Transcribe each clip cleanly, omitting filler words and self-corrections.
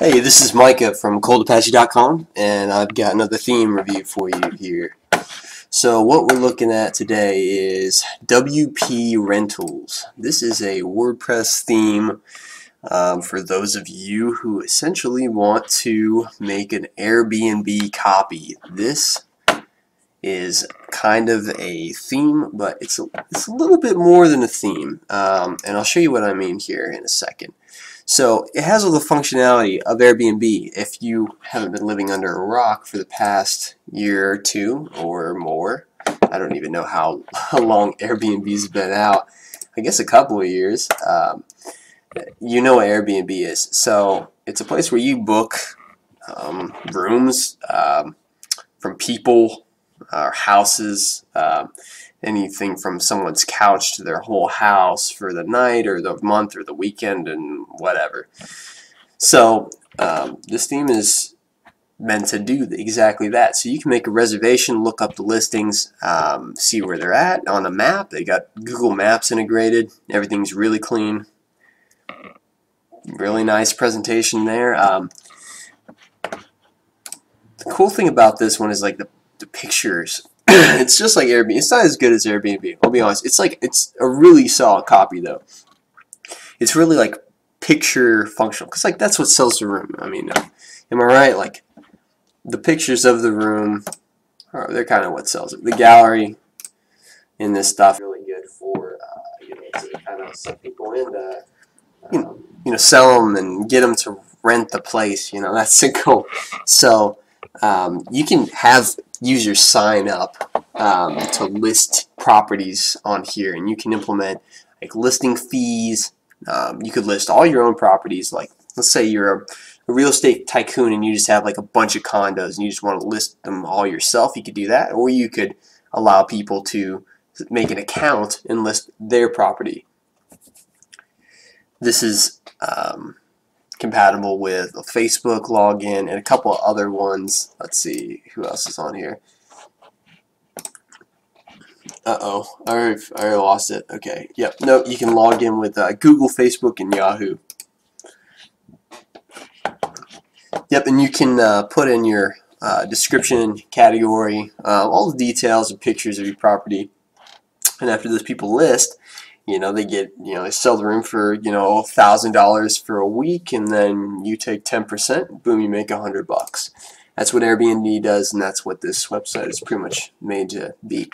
Hey, this is Micah from coldapache.com, and I've got another theme review for you here. So what we're looking at today is WP Rentals. This is a WordPress theme for those of you who essentially want to make an Airbnb copy. This is kind of a theme, but it's a little bit more than a theme, and I'll show you what I mean here in a second. So it has all the functionality of Airbnb. If you haven't been living under a rock for the past year or two or more, I don't even know how long Airbnb's been out. I guess a couple of years. You know what Airbnb is. So it's a place where you book rooms from people or houses, anything from someone's couch to their whole house for the night or the month or the weekend and whatever. So this theme is meant to do exactly that. So you can make a reservation, look up the listings, see where they're at on a map. They got Google Maps integrated. Everything's really clean. Really nice presentation there. The cool thing about this one is like the pictures. It's just like Airbnb. It's not as good as Airbnb, I'll be honest. It's a really solid copy though. It's really like picture functional, because like that's what sells the room. I mean, am I right? Like the pictures of the room, they're kind of what sells it. The gallery in this stuff really good for you know, to kind of set people in to you know sell them and get them to rent the place. You know, that's the goal. So you can have users sign up to list properties on here, and you can implement like listing fees. You could list all your own properties. Like let's say you're a real estate tycoon and you just have like a bunch of condos and you just want to list them all yourself. You could do that, or you could allow people to make an account and list their property. This is compatible with a Facebook login and a couple of other ones. Let's see who else is on here. I already lost it. Okay, yep, no, you can log in with Google, Facebook, and Yahoo. Yep, and you can put in your description, category, all the details and pictures of your property. And after those people list, you know, they get, you know, they sell the room for, you know, $1,000 for a week, and then you take 10%, boom, you make $100. That's what Airbnb does, and that's what this website is pretty much made to be.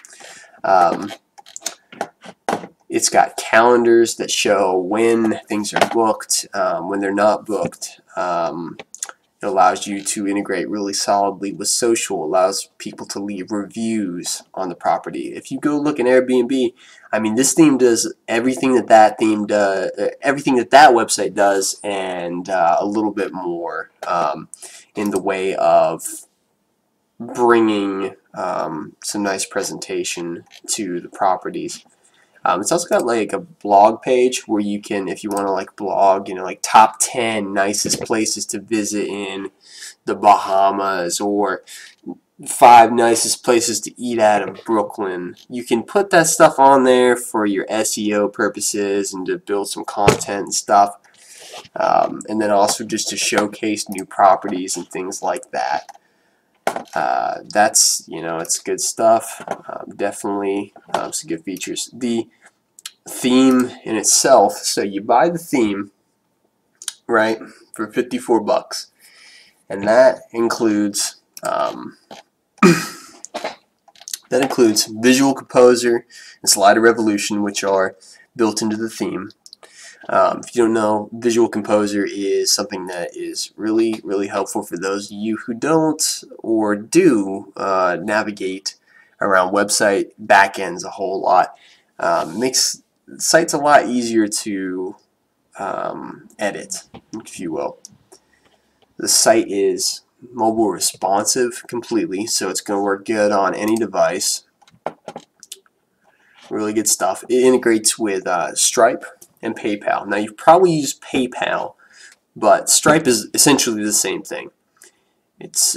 It's got calendars that show when things are booked, when they're not booked. It allows you to integrate really solidly with social, allows people to leave reviews on the property. If you go look at Airbnb, I mean, this theme does everything that that website does, and a little bit more in the way of bringing some nice presentation to the properties. It's also got like a blog page where you can, if you want to like blog, you know, like top 10 nicest places to visit in the Bahamas, or 5 nicest places to eat at in Brooklyn. You can put that stuff on there for your SEO purposes and to build some content and stuff. And then also just to showcase new properties and things like that. That's, you know, it's good stuff. Definitely some good features. The theme in itself, so you buy the theme, right, for $54, and that includes that includes Visual Composer and Slider Revolution, which are built into the theme. If you don't know, Visual Composer is something that is really, really helpful for those of you who don't or do navigate around website backends a whole lot. Makes sites a lot easier to edit, if you will. The site is mobile responsive completely, so it's going to work good on any device. Really good stuff. It integrates with Stripe and PayPal. Now you've probably used PayPal, but Stripe is essentially the same thing. It's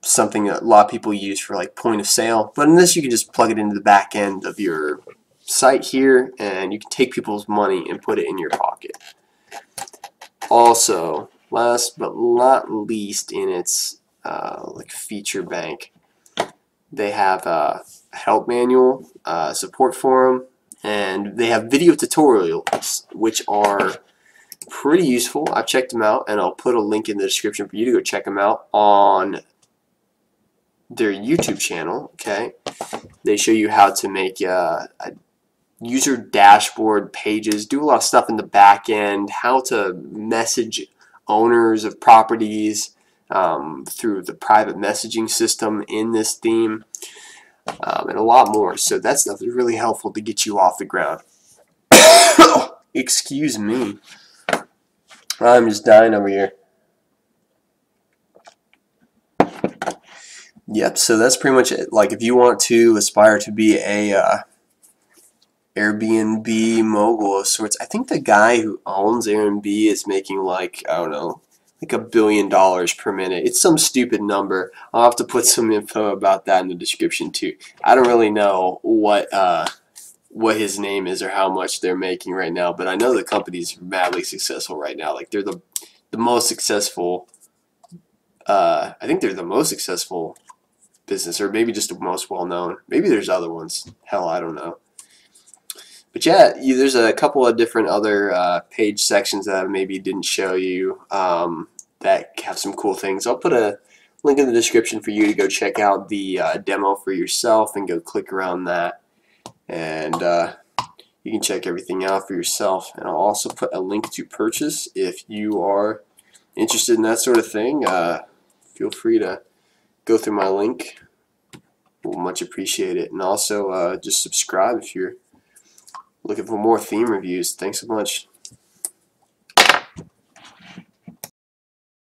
something that a lot of people use for like point of sale, but in this you can just plug it into the back end of your site here, and you can take people's money and put it in your pocket. Also, Last but not least, in its like feature bank, they have a help manual, support forum, and they have video tutorials, which are pretty useful. I've checked them out, and I'll put a link in the description for you to go check them out on their YouTube channel. Okay, they show you how to make a user dashboard, pages, do a lot of stuff in the back end, how to message owners of properties through the private messaging system in this theme, and a lot more. So that stuff is really helpful to get you off the ground. Excuse me, I'm just dying over here. Yep, so that's pretty much it. Like, if you want to aspire to be a Airbnb mogul of sorts, I think the guy who owns Airbnb is making, like, I don't know, like $1 billion per minute. It's some stupid number. I'll have to put some info about that in the description too. I don't really know what his name is or how much they're making right now, but I know the company's madly successful right now. Like, they're the most successful. I think they're the most successful business, or maybe just the most well known. Maybe there's other ones. Hell, I don't know. But yeah, there's a couple of different other page sections that I maybe didn't show you that have some cool things. I'll put a link in the description for you to go check out the demo for yourself and go click around that. And you can check everything out for yourself. And I'll also put a link to purchase if you are interested in that sort of thing. Feel free to go through my link. We'll much appreciate it. And also just subscribe if you're looking for more theme reviews. Thanks so much.